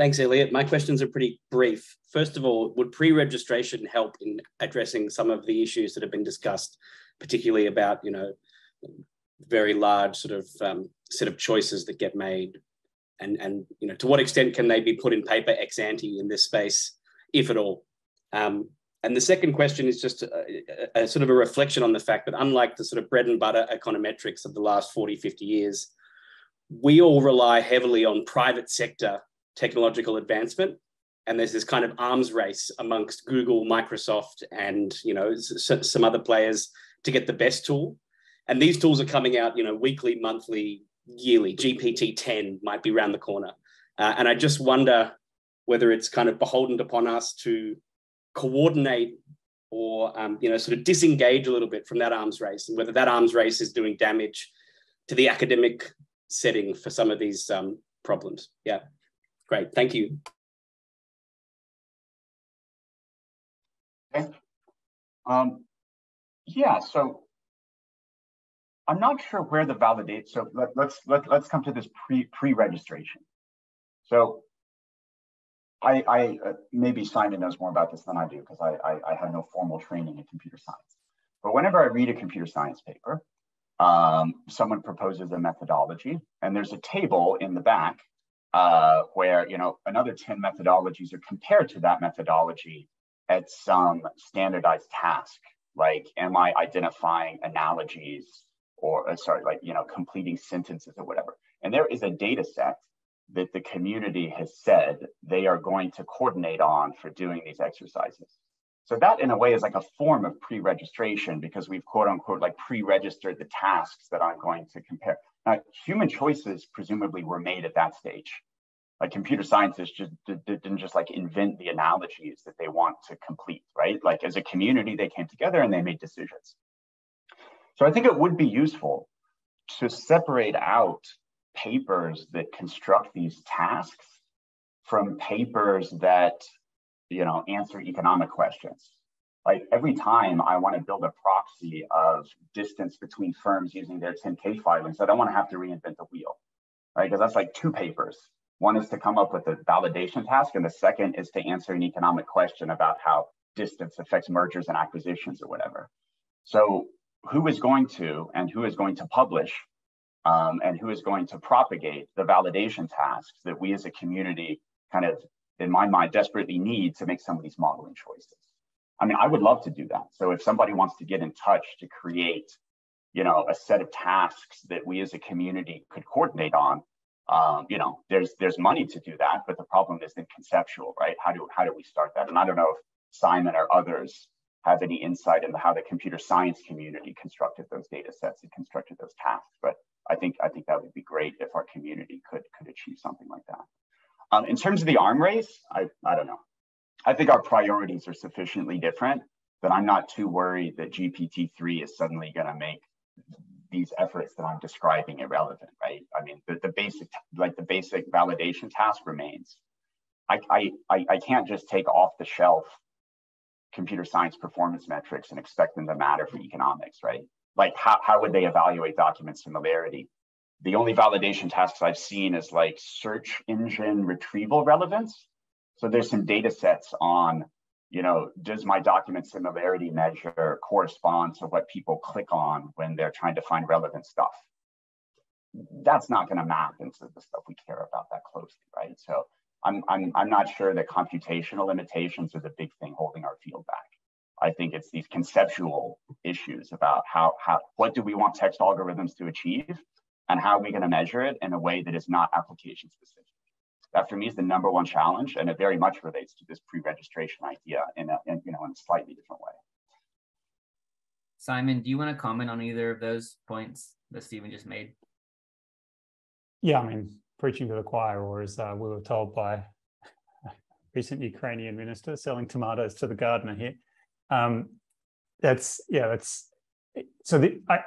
Thanks, Elliott. My questions are pretty brief. First of all, would pre-registration help in addressing some of the issues that have been discussed, particularly about, you know, very large sort of um, set of choices that get made, and, and, you know, to what extent can they be put in paper ex ante in this space, if at all? Um, and the second question is just a, a, a sort of a reflection on the fact that unlike the sort of bread and butter econometrics of the last forty, fifty years, we all rely heavily on private sector technological advancement, and there's this kind of arms race amongst Google, Microsoft, and, you know, some other players to get the best tool. And these tools are coming out, you know, weekly, monthly, yearly. G P T ten might be around the corner, uh, and I just wonder whether it's kind of beholden upon us to coordinate or um, you know, sort of disengage a little bit from that arms race, and whether that arms race is doing damage to the academic setting for some of these um, problems. Yeah. Great, thank you. Okay. Um, yeah, so I'm not sure where the validate. So let, let's let, let's come to this pre pre-registration. So I I uh, maybe Simon knows more about this than I do, because I, I I have no formal training in computer science. But whenever I read a computer science paper, um, someone proposes a methodology, and there's a table in the back Uh, where, you know, another ten methodologies are compared to that methodology at some standardized task, like, am I identifying analogies or, uh, sorry, like, you know, completing sentences or whatever. And there is a data set that the community has said they are going to coordinate on for doing these exercises. So that, in a way, is like a form of pre-registration, because we've, quote unquote, like pre-registered the tasks that I'm going to compare. Now, human choices presumably were made at that stage. Like, computer scientists just didn't just like invent the analogies that they want to complete, right? Like, as a community, they came together and they made decisions. So I think it would be useful to separate out papers that construct these tasks from papers that, you know, answer economic questions. Like, every time I want to build a proxy of distance between firms using their ten K filings, I don't want to have to reinvent the wheel, right? Because that's like two papers. One is to come up with a validation task, and the second is to answer an economic question about how distance affects mergers and acquisitions or whatever. So who is going to, and who is going to publish, um, and who is going to propagate the validation tasks that we as a community kind of, in my mind, desperately need to make some of these modeling choices? I mean, I would love to do that. So if somebody wants to get in touch to create, you know, a set of tasks that we as a community could coordinate on, um, you know, there's there's money to do that. But the problem is then conceptual, right? How do how do we start that? And I don't know if Simon or others have any insight into how the computer science community constructed those data sets and constructed those tasks. But I think I think that would be great if our community could could achieve something like that. Um, in terms of the arm race, I, I don't know. I think our priorities are sufficiently different that I'm not too worried that G P T three is suddenly going to make these efforts that I'm describing irrelevant, right? I mean, the, the basic like the basic validation task remains. I, I, I, I can't just take off the shelf computer science performance metrics and expect them to matter for economics, right? Like how, how would they evaluate document similarity? The only validation tasks I've seen is like search engine retrieval relevance. So there's some data sets on, you know, does my document similarity measure correspond to what people click on when they're trying to find relevant stuff? That's not going to map into the stuff we care about that closely, right? So I'm, I'm, I'm not sure that computational limitations are the big thing holding our field back. I think it's these conceptual issues about how, how what do we want text algorithms to achieve and how are we going to measure it in a way that is not application specific. That for me is the number one challenge, and it very much relates to this pre-registration idea in a, in, you know, in a slightly different way. Simon, do you want to comment on either of those points that Stephen just made? Yeah, I mean, preaching to the choir, or as uh, we were told by a recent Ukrainian minister, selling tomatoes to the gardener here. Um, that's, yeah, that's, so the, I,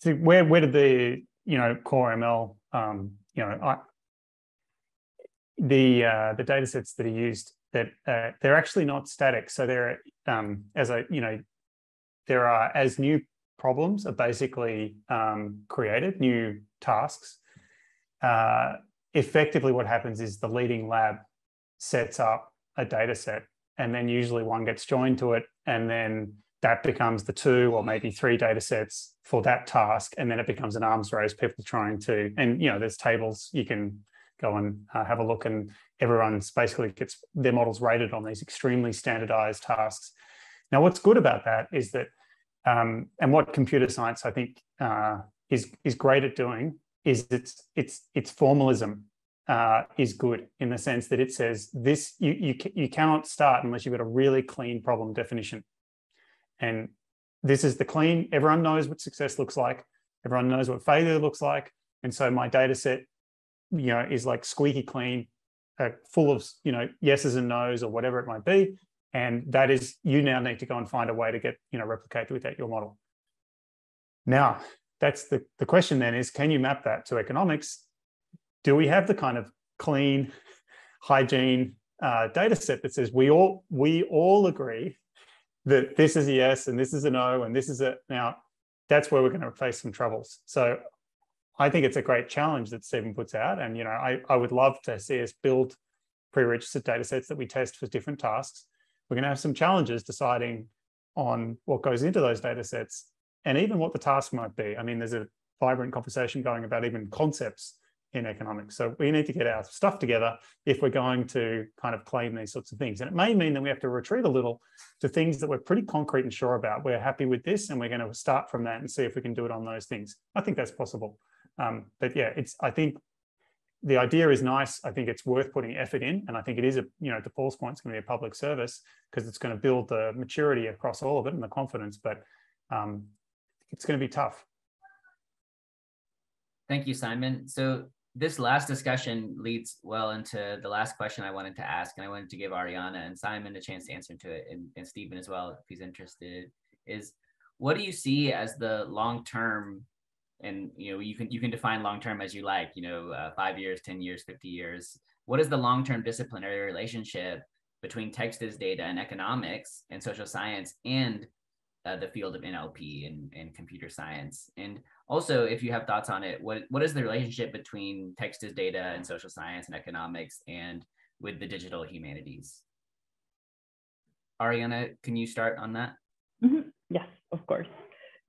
so where, where did the, you know, core M L, um, you know, I, the uh, the data sets that are used, that uh, they're actually not static. So there, um, as I, you know, there are, as new problems are basically um, created, new tasks, uh, effectively what happens is the leading lab sets up a data set, and then usually one gets joined to it, and then that becomes the two or maybe three data sets for that task, and then it becomes an arms race, people trying to, and you know, there's tables you can go and uh, have a look, and everyone's basically gets their models rated on these extremely standardized tasks. Now, what's good about that is that, um, and what computer science I think uh, is, is great at doing, is it's, it's, it's formalism uh, is good in the sense that it says this, you, you, you cannot start unless you've got a really clean problem definition. And this is the clean, everyone knows what success looks like. Everyone knows what failure looks like. And so my data set, you know, is like squeaky clean, uh, full of, you know, yeses and nos or whatever it might be. And that is, you now need to go and find a way to get, you know, replicate without your model. Now, that's the, the question then is, can you map that to economics? Do we have the kind of clean, hygiene uh, data set that says we all, we all agree that this is a yes and this is a no and this is a, now that's where we're going to face some troubles. So I think it's a great challenge that Stephen puts out. And, you know, I, I would love to see us build pre-registered data sets that we test for different tasks. We're going to have some challenges deciding on what goes into those data sets and even what the task might be. I mean, there's a vibrant conversation going about even concepts in economics. So we need to get our stuff together if we're going to kind of claim these sorts of things. And it may mean that we have to retreat a little to things that we're pretty concrete and sure about. We're happy with this, and we're going to start from that and see if we can do it on those things. I think that's possible. Um, but yeah, it's, I think the idea is nice. I think it's worth putting effort in. And I think it is, a, you know, to Paul's point, it's going to be a public service because it's going to build the maturity across all of it and the confidence, but um, it's going to be tough. Thank you, Simon. So this last discussion leads well into the last question I wanted to ask. And I wanted to give Arianna and Simon a chance to answer to it, and, and Stephen as well, if he's interested, is what do you see as the long-term? And you know, you can you can define long term as you like, you know, uh, five years, ten years, fifty years. What is the long term disciplinary relationship between text as data and economics and social science and uh, the field of N L P and, and computer science? And also, if you have thoughts on it, what what is the relationship between text as data and social science and economics and with the digital humanities? Arianna, can you start on that? Mm-hmm. Yes, of course.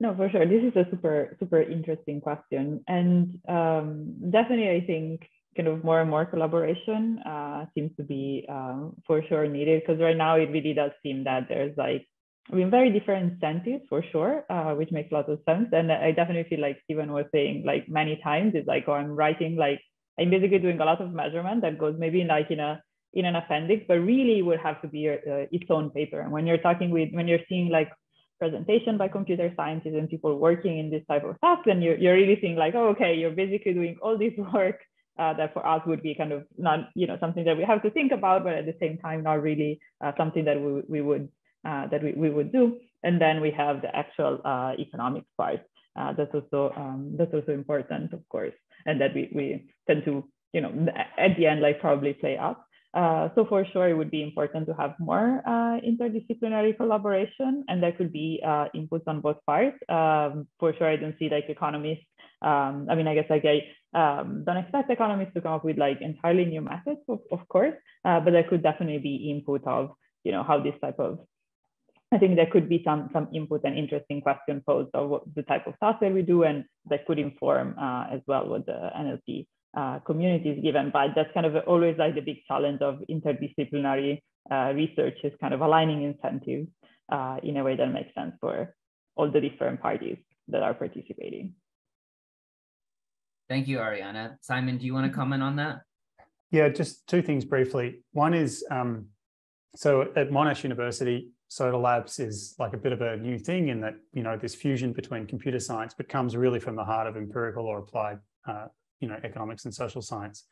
No, for sure. This is a super, super interesting question. And um, definitely, I think kind of more and more collaboration uh, seems to be um, for sure needed, because right now it really does seem that there's like, I mean, very different incentives for sure, uh, which makes lots of sense. And I definitely feel like Stephen was saying like many times, it's like, oh, I'm writing, like I'm basically doing a lot of measurement that goes maybe in like in a in an appendix, but really would have to be uh, its own paper. And when you're talking with, when you're seeing like presentation by computer scientists and people working in this type of stuff, then you're, you're really seeing like, oh, okay, you're basically doing all this work uh, that for us would be kind of not, you know, something that we have to think about, but at the same time, not really uh, something that we, we would uh, that we, we would do. And then we have the actual uh, economics part. Uh, that's also um, that's also important, of course, and that we we tend to, you know, at the end like probably play up. Uh, so for sure, it would be important to have more uh, interdisciplinary collaboration, and there could be uh, inputs on both parts. Um, for sure, I don't see like economists. Um, I mean, I guess like I um, don't expect economists to come up with like entirely new methods, of, of course, uh, but there could definitely be input of, you know, how this type of, I think there could be some some input and interesting question posed of what the type of stuff that we do, and that could inform uh, as well what the N L P Uh, communities given, but that's kind of always like the big challenge of interdisciplinary uh, research is kind of aligning incentives uh, in a way that makes sense for all the different parties that are participating. Thank you, Arianna. Simon, do you want to comment on that? Yeah, just two things briefly. One is, um, so at Monash University, SoDa Labs is like a bit of a new thing in that, you know, this fusion between computer science, but comes really from the heart of empirical or applied uh, you know, economics and social science.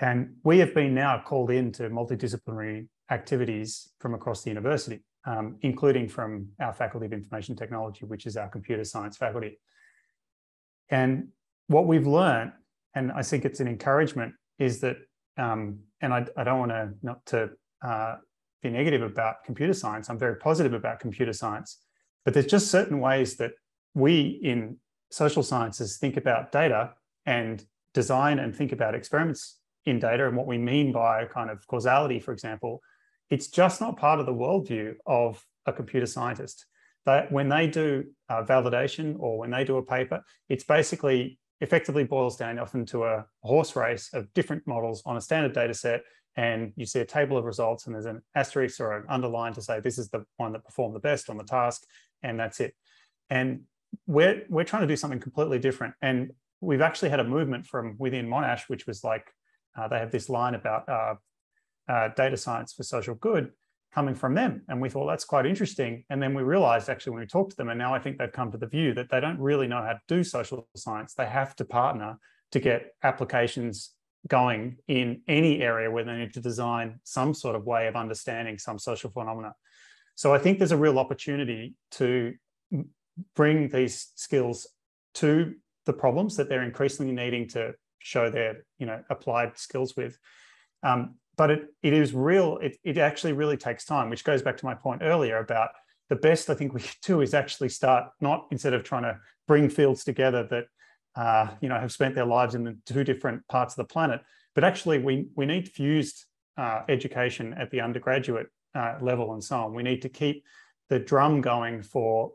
And we have been now called into multidisciplinary activities from across the university, um, including from our Faculty of Information Technology, which is our computer science faculty. And what we've learned, and I think it's an encouragement, is that, um, and I, I don't want to not to uh, be negative about computer science. I'm very positive about computer science, but there's just certain ways that we in social sciences think about data and design and think about experiments in data and what we mean by kind of causality, for example. It's just not part of the worldview of a computer scientist. That when they do uh, validation or when they do a paper, it's basically effectively boils down often to a horse race of different models on a standard data set. And you see a table of results and there's an asterisk or an underline to say, this is the one that performed the best on the task, and that's it. And we're, we're trying to do something completely different. And we've actually had a movement from within Monash, which was like, uh, they have this line about uh, uh, data science for social good coming from them. And we thought that's quite interesting. And then we realized actually when we talked to them, and now I think they've come to the view that they don't really know how to do social science. They have to partner to get applications going in any area where they need to design some sort of way of understanding some social phenomena. So I think there's a real opportunity to bring these skills to the problems that they're increasingly needing to show their, you know, applied skills with. Um, but it, it is real, it, it actually really takes time, which goes back to my point earlier about the best I think we could do is actually start, not instead of trying to bring fields together that, uh, you know, have spent their lives in the two different parts of the planet, but actually we, we need fused uh, education at the undergraduate uh, level and so on. We need to keep the drum going for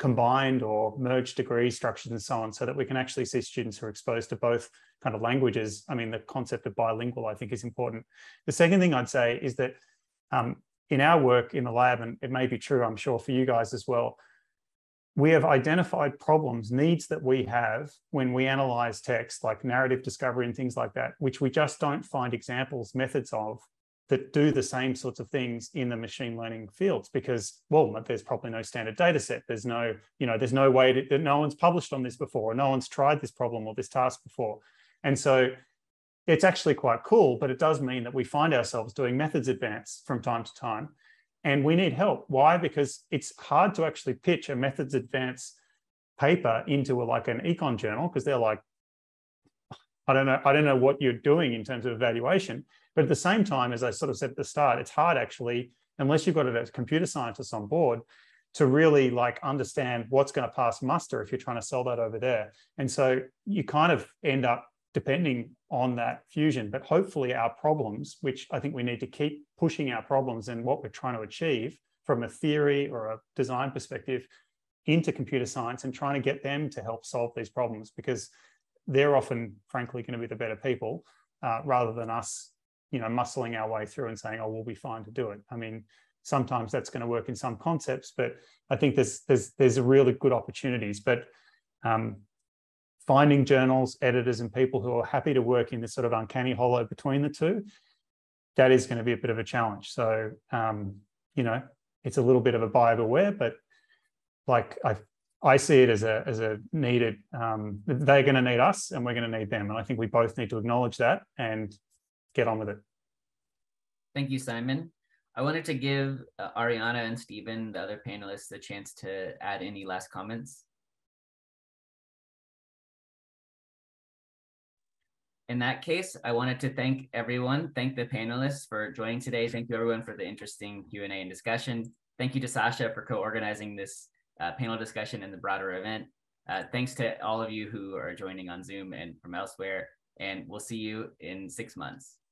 combined or merged degree structures and so on, so that we can actually see students who are exposed to both kind of languages. I mean, the concept of bilingual, I think, is important. The second thing I'd say is that um, in our work in the lab, and it may be true, I'm sure, for you guys as well, we have identified problems, needs that we have when we analyze text, like narrative discovery and things like that, which we just don't find examples, methods of that do the same sorts of things in the machine learning fields, because, well, there's probably no standard data set. There's no, you know, there's no way that no one's published on this before, or no one's tried this problem or this task before. And so it's actually quite cool, but it does mean that we find ourselves doing methods advance from time to time. And we need help. Why? Because it's hard to actually pitch a methods advance paper into a, like an econ journal, because they're like, I don't know, I don't know what you're doing in terms of evaluation. But at the same time, as I sort of said at the start, it's hard actually, unless you've got a computer scientist on board, to really like understand what's going to pass muster if you're trying to sell that over there. And so you kind of end up depending on that fusion. But hopefully our problems, which I think we need to keep pushing our problems and what we're trying to achieve from a theory or a design perspective into computer science, and trying to get them to help solve these problems, because they're often, frankly, going to be the better people uh, rather than us, you know, muscling our way through and saying, oh, we'll be fine to do it. I mean, sometimes that's going to work in some concepts, but I think there's there's there's really good opportunities. But um, finding journals, editors, and people who are happy to work in this sort of uncanny hollow between the two that is going to be a bit of a challenge. So, um, you know, it's a little bit of a buy beware, but like I I see it as a as a needed, um, they're going to need us and we're going to need them. And I think we both need to acknowledge that and get on with it. Thank you, Simon. I wanted to give uh, Arianna and Stephen, the other panelists, a chance to add any last comments. In that case, I wanted to thank everyone, thank the panelists for joining today. Thank you everyone for the interesting Q and A and discussion. Thank you to Sascha for co-organizing this uh, panel discussion and the broader event. Uh, thanks to all of you who are joining on Zoom and from elsewhere, and we'll see you in six months.